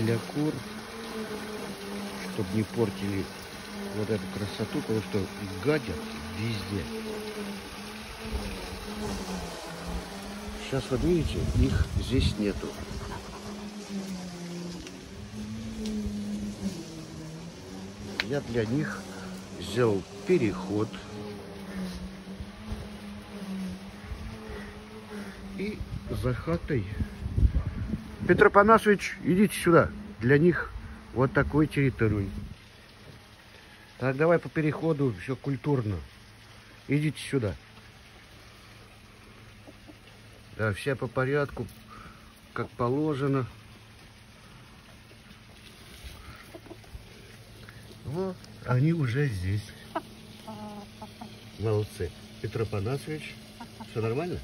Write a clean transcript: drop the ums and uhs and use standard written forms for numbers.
для кур, чтобы не портили вот эту красоту, потому что гадят везде. Сейчас вот видите, их здесь нету. Я для них сделал переход и за хатой. Петр Панасович, идите сюда. Для них вот такой территорией. Так, давай по переходу, все культурно. Идите сюда. Да, все по порядку, как положено. Вот, они уже здесь. Молодцы. Петр Панасович, все нормально?